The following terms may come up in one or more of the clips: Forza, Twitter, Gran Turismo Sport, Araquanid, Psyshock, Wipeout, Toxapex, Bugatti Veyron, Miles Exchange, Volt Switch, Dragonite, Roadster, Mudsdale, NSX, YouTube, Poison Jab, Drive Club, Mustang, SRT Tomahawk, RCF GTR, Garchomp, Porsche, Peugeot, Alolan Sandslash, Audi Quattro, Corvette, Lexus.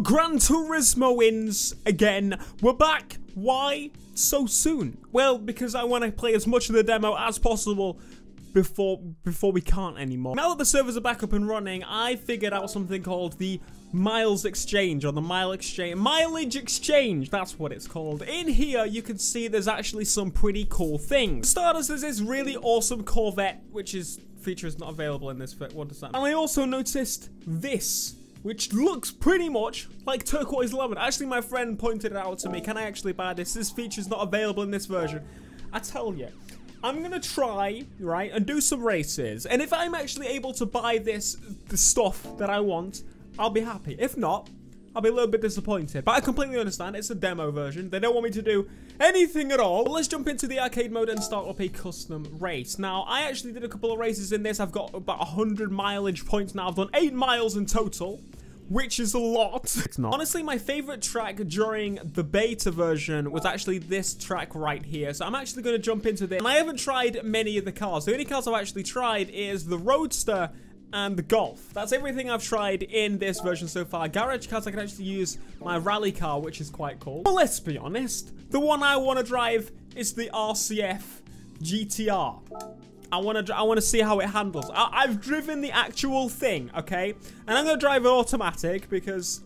Gran Turismo ins again. We're back. Why so soon? Well, because I want to play as much of the demo as possible before we can't anymore. Now that the servers are back up and running, I figured out something called the Miles Exchange, or the mileage exchange, that's what it's called. In here, you can see there's actually some pretty cool things. For starters, there's this really awesome Corvette, which feature is not available in this. What does that mean? And I also noticed this, which looks pretty much like Turquoise Lemon. Actually, my friend pointed it out to me. Can I actually buy this? This feature's not available in this version. I tell you, I'm gonna try, right, and do some races. And if I'm actually able to buy the stuff that I want, I'll be happy. If not, I'll be a little bit disappointed. But I completely understand. It's a demo version. They don't want me to do anything at all. But let's jump into the arcade mode and start up a custom race. Now, I actually did a couple of races in this. I've got about 100 mileage points now. I've done 8 miles in total, which is a lot. It's not. Honestly, my favorite track during the beta version was actually this track right here. So I'm actually going to jump into this. And I haven't tried many of the cars. The only cars I've actually tried is the Roadster and the Golf. That's everything I've tried in this version so far. Garage cars, I can actually use my rally car, which is quite cool. But let's be honest, the one I want to drive is the RCF GTR. I want to see how it handles. I've driven the actual thing, okay? And I'm going to drive it automatic because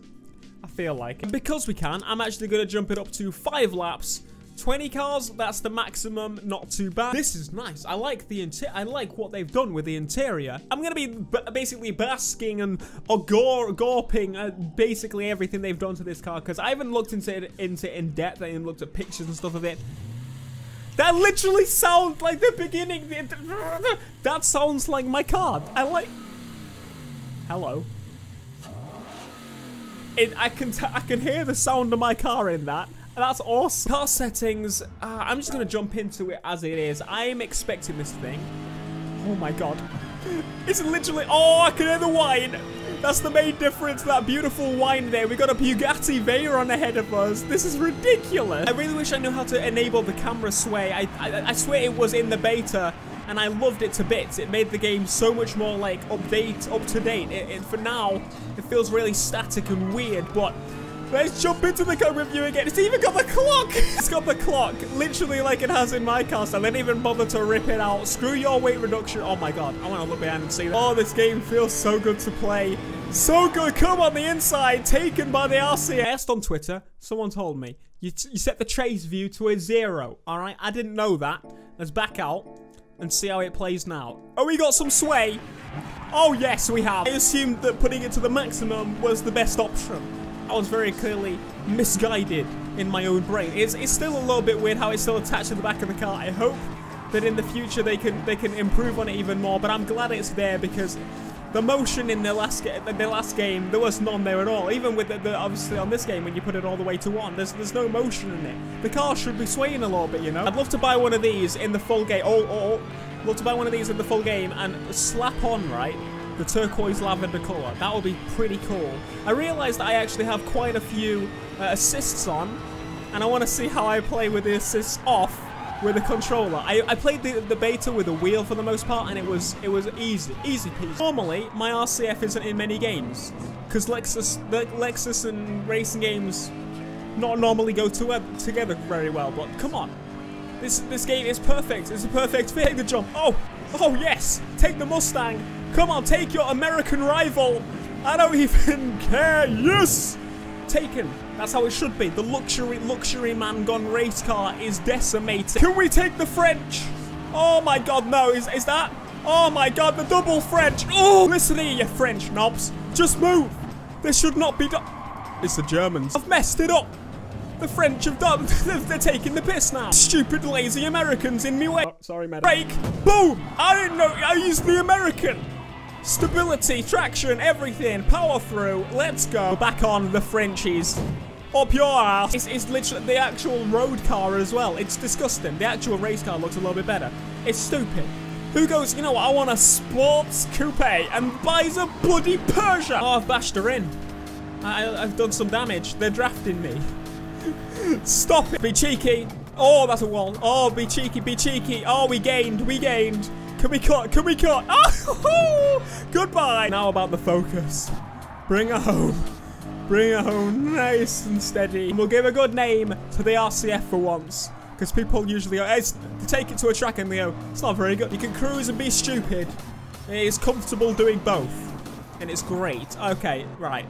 I feel like it. And because we can, I'm actually going to jump it up to 5 laps. 20 cars, that's the maximum, not too bad. This is nice. I like the I like what they've done with the interior. I'm gonna be basically basking and gorping basically everything they've done to this car, because I haven't looked into it in depth. I even looked at pictures and stuff of it. That literally sounds like the beginning. That sounds like my car. I like. Hello. I can hear the sound of my car in that. That's awesome. Car settings, I'm just gonna jump into it as it is. I'm expecting this thing. Oh my God. It's literally, oh, I can hear the wine. That's the main difference, that beautiful wine there. We got a Bugatti Veyron ahead of us. This is ridiculous. I really wish I knew how to enable the camera sway. I swear it was in the beta and I loved it to bits. It made the game so much more like up to date. For now, it feels really static and weird, but let's jump into the code review again. It's even got the clock. It's got the clock, literally like it has in my car, so I didn't even bother to rip it out. Screw your weight reduction. Oh my God, I want to look behind and see that. Oh, this game feels so good to play. So good. Come on, the inside, taken by the RCF. I asked on Twitter, someone told me, you set the trace view to a 0, all right? I didn't know that. Let's back out and see how it plays now. Oh, we got some sway. Oh, yes, we have. I assumed that putting it to the maximum was the best option. I was very clearly misguided in my own brain. It's still a little bit weird how it's still attached to the back of the car. I hope that in the future they can improve on it even more. But I'm glad it's there, because the motion in the last game, there was none there at all. Even with obviously on this game, when you put it all the way to 1, there's no motion in it. The car should be swaying a little bit, you know. I'd love to buy one of these in the full game. Love to buy one of these in the full game and slap on, right, the turquoise lavender color. That would be pretty cool. I realized I actually have quite a few assists on, and I want to see how I play with the assists off with the controller. I played the beta with a wheel for the most part, and it was easy peasy. Normally, my RCF isn't in many games, because Lexus and racing games not normally go together very well, but come on. This game is perfect. It's a perfect fit. Take the jump. Oh yes. Take the Mustang. Come on, take your American rival. I don't even care. Yes! Taken. That's how it should be. The luxury man gone race car is decimated. Can we take the French? Oh my God, no. Is that? Oh my God, the double French. Oh, listen here, you French knobs. Just move. This should not be done. It's the Germans. I've messed it up. The French have done. They're taking the piss now. Stupid, lazy Americans in me way. Oh, sorry, madam. Brake. Boom. I didn't know. I used the American. Stability, traction, everything. Power through. Let's go. We're back on the Frenchies. Up your ass. It's literally the actual road car as well. It's disgusting. The actual race car looks a little bit better. It's stupid. Who goes, you know what? I want a sports coupe and buys a bloody Porsche. Oh, I've bashed her in. I've done some damage. They're drafting me. Stop it. Be cheeky. Oh, that's a wall. Oh, be cheeky, be cheeky. Oh, we gained. Can we cut? Can we cut? Oh, goodbye. Now about the focus. Bring her home. Bring it home nice and steady. And we'll give a good name to the RCF for once. Because people usually go, hey, they take it to a track and they go, it's not very good. You can cruise and be stupid. It is comfortable doing both. And it's great. Okay, right.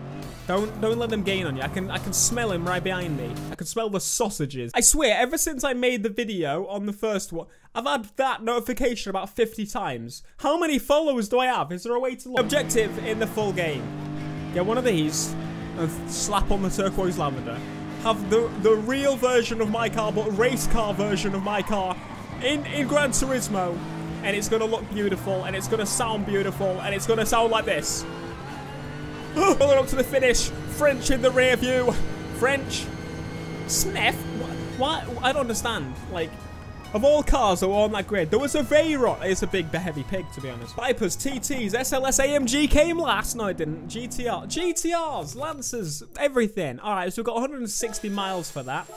Don't let them gain on you. I can smell him right behind me. I can smell the sausages. I swear, ever since I made the video on the first one, I've had that notification about 50 times. How many followers do I have? Is there a way to look? Objective in the full game. Get one of these and slap on the turquoise lavender. Have the real version of my car, but race car version of my car in Gran Turismo. And it's gonna look beautiful, and it's gonna sound beautiful, and it's gonna sound like this. Pulling up to the finish. French in the rear view. French. Sniff? Why? I don't understand. Like, of all cars that were on that grid, there was a Veyron. It's a big, heavy pig, to be honest. Vipers, TTs, SLS, AMG came last. No, it didn't. GTR. GTRs, Lancers, everything. All right, so we've got 160 miles for that.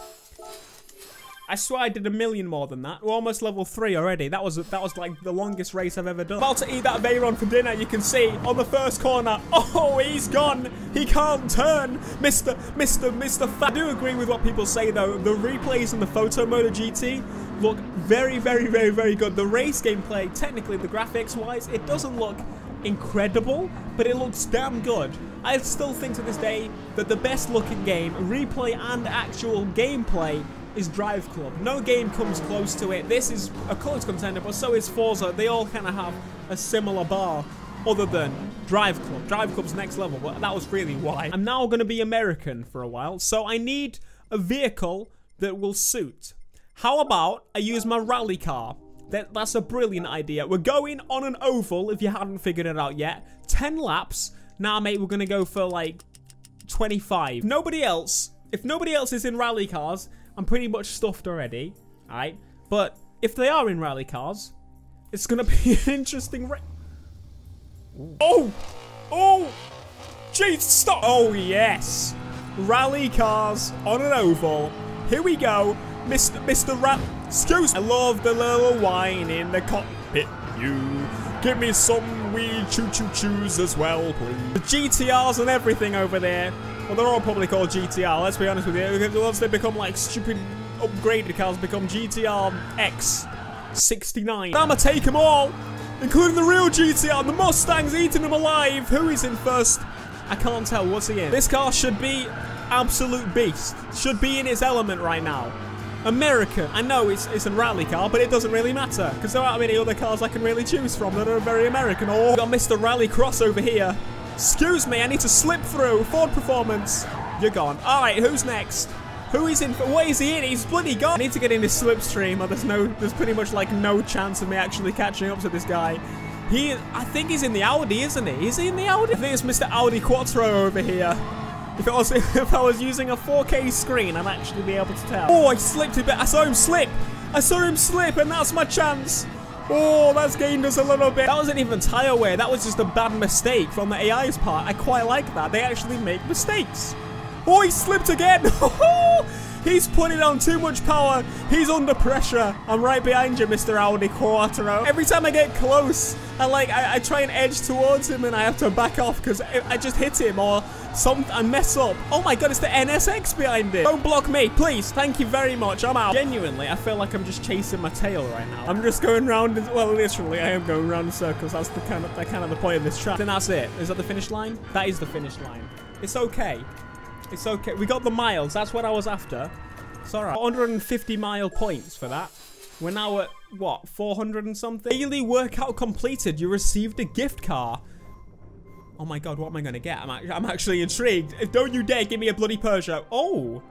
I swear I did 1,000,000 more than that. We're almost level 3 already. That was like the longest race I've ever done. About to eat that Veyron for dinner, you can see on the first corner. Oh, he's gone. He can't turn. Mr. I do agree with what people say though. The replays in the photo mode of GT look very, very, very, very good. The race gameplay, technically the graphics wise, it doesn't look incredible, but it looks damn good. I still think to this day that the best looking game, replay and actual gameplay, is Drive Club. No game comes close to it. This is a close contender, but so is Forza. They all kind of have a similar bar other than Drive Club. Drive Club's next level, but that was really why. I'm now going to be American for a while, so I need a vehicle that will suit. How about I use my rally car? That's a brilliant idea. We're going on an oval, if you hadn't figured it out yet. 10 laps. Nah, mate, we're going to go for, like, 25. If nobody else is in rally cars, I'm pretty much stuffed already, alright? But if they are in rally cars, it's gonna be an interesting race. Oh! Oh! Jeez, stop! Oh, yes! Rally cars on an oval. Here we go. Mr. Rap. Excuse me. I love the little wine in the cockpit. You give me some wee choo-choo-choos as well, please. The GTRs and everything over there. Well, they're all probably called GTR, let's be honest with you. Once they become, like, stupid upgraded cars, become GTR X69. I'ma take them all, including the real GTR. The Mustang's eating them alive. Who is in first? I can't tell. What's he in? This car should be absolute beast. Should be in its element right now. America. I know it's a rally car, but it doesn't really matter, because there aren't many other cars I can really choose from that are very American. Oh, we've got Mr. Rally Cross over here. Excuse me, I need to slip through. Ford Performance. You're gone. Alright, who's next? Who is in? What is he in? He's bloody gone. I need to get in his slipstream, or there's pretty much like no chance of me actually catching up to this guy. I think he's in the Audi, isn't he? Is he in the Audi? I think it's Mr. Audi Quattro over here. If I was using a 4K screen, I'd actually be able to tell. Oh, I slipped a bit. I saw him slip. I saw him slip, and that's my chance. Oh, that's gained us a little bit. That wasn't even tire wear. That was just a bad mistake from the AI's part. I quite like that. They actually make mistakes. Oh, he slipped again. He's putting on too much power. He's under pressure. I'm right behind you, Mr. Audi Quattro. Every time I get close, I try and edge towards him and I have to back off because I just hit him or something. I mess up. Oh my God, it's the NSX behind it. Don't block me, please. Thank you very much. I'm out. Genuinely, I feel like I'm just chasing my tail right now. I'm just going round. Well, literally, I am going round in circles. That's the point of this track. Then that's it. Is that the finish line? That is the finish line. It's okay. It's okay. We got the miles. That's what I was after. It's all right. 150 mile points for that. We're now at, what, 400 and something? Daily workout completed. You received a gift card. Oh, my God. What am I going to get? I'm actually intrigued. Don't you dare give me a bloody Peugeot. Oh.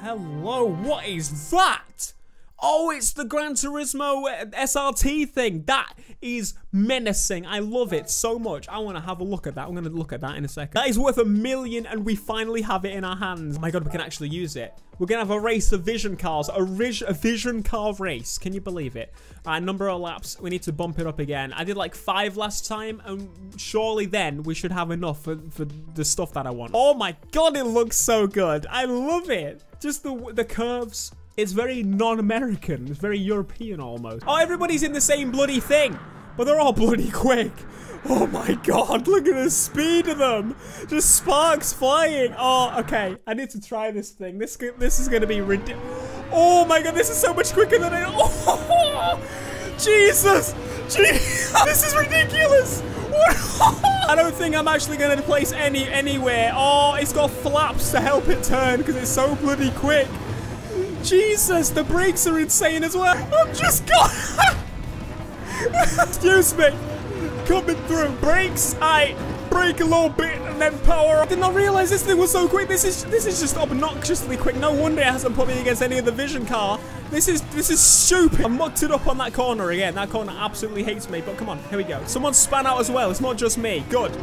Hello. What is that? Oh, it's the Gran Turismo SRT thing. That is menacing. I love it so much. I want to have a look at that. I'm going to look at that in a second. That is worth 1,000,000 and we finally have it in our hands. Oh my God, we can actually use it. We're going to have a race of vision cars. A vision car race. Can you believe it? All right, number of laps. We need to bump it up again. I did like 5 last time and surely then we should have enough for the stuff that I want. Oh my God, it looks so good. I love it. Just the curves. It's very non-American. It's very European almost. Oh, everybody's in the same bloody thing. but they're all bloody quick. Oh my god, look at the speed of them! Just sparks flying! Oh, okay, I need to try this thing. This is gonna be ridiculous. Oh my god, this is so much quicker than I— oh, Jesus! Jesus! This is ridiculous! I don't think I'm actually gonna place anywhere. Oh, it's got flaps to help it turn because it's so bloody quick. Jesus, the brakes are insane as well. I've just got— excuse me. Coming through. Brakes, I brake a little bit and then power up. I did not realize this thing was so quick. This is just obnoxiously quick. No wonder it hasn't put me against any other vision car. This is stupid. I mucked it up on that corner again. That corner absolutely hates me, but come on, here we go. Someone spun out as well. It's not just me. Good.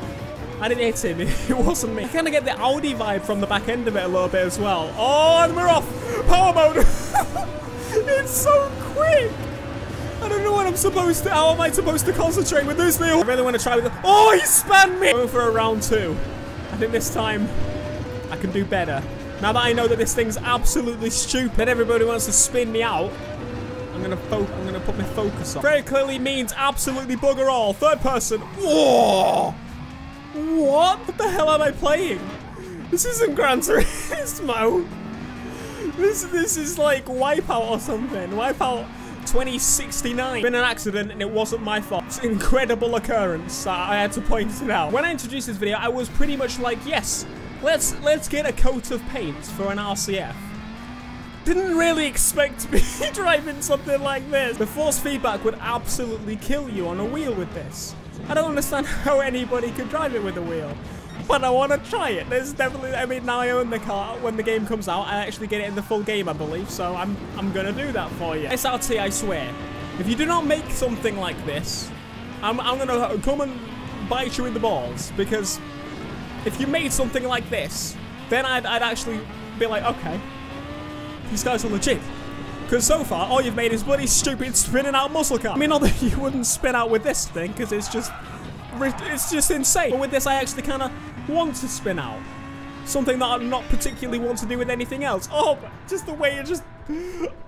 I didn't hit him. It wasn't me. I kind of get the Audi vibe from the back end of it a little bit as well. Oh, and we're off. Power mode. It's so quick. I don't know what I'm supposed to— how am I supposed to concentrate with this thing? I really want to try with the— oh, he spanned me! Going for a round two. I think this time I can do better. Now that I know that this thing's absolutely stupid, everybody wants to spin me out. I'm gonna put my focus on. Very clearly means absolutely bugger all. Third person. Whoa! What the hell am I playing? This isn't Gran Turismo. This is like Wipeout or something. Wipeout 2069. Been an accident and it wasn't my fault. It's an incredible occurrence. I had to point it out. When I introduced this video, I was pretty much like, yes, let's get a coat of paint for an RCF. Didn't really expect to be driving something like this. The force feedback would absolutely kill you on a wheel with this. I don't understand how anybody could drive it with a wheel, but I want to try it. There's definitely— I mean, now I own the car. When the game comes out, I actually get it in the full game, I believe, so I'm gonna do that for you. SRT, I swear, if you do not make something like this, I'm gonna come and bite you in the balls, because if you made something like this, then I'd actually be like, okay, these guys are legit. Because so far, all you've made is bloody stupid spinning out muscle car. I mean, not that you wouldn't spin out with this thing, because it's just insane. But with this, I actually kind of want to spin out. Something that I not particularly want to do with anything else. Oh, just the way it just—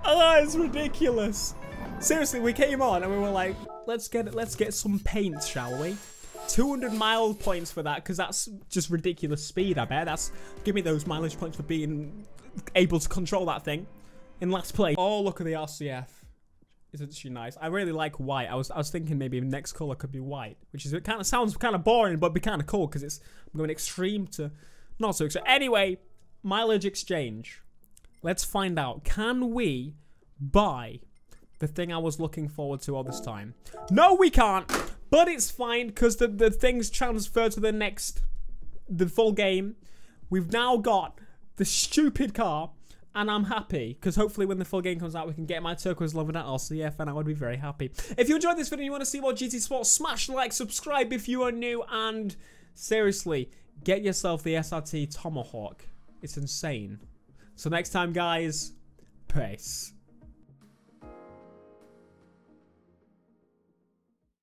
ah, it's ridiculous. Seriously, we came on and we were like, let's get some paint, shall we? 200 mile points for that, because that's just ridiculous speed, I bet. That's— give me those mileage points for being able to control that thing in last play. Oh, look at the RCF. Isn't she nice? I really like white. I was thinking maybe the next color could be white, which is— it kind of sounds kind of boring, but be kind of cool because it's going extreme to not so extreme. Anyway, mileage exchange. Let's find out. Can we buy the thing I was looking forward to all this time? No, we can't. But it's fine because the things transfer to the full game. We've now got the stupid car. And I'm happy, because hopefully when the full game comes out, we can get my turquoise love in that RCF, and I would be very happy. If you enjoyed this video and you want to see more GT Sport, smash like, subscribe if you are new, and seriously, get yourself the SRT Tomahawk. It's insane. So next time, guys, peace.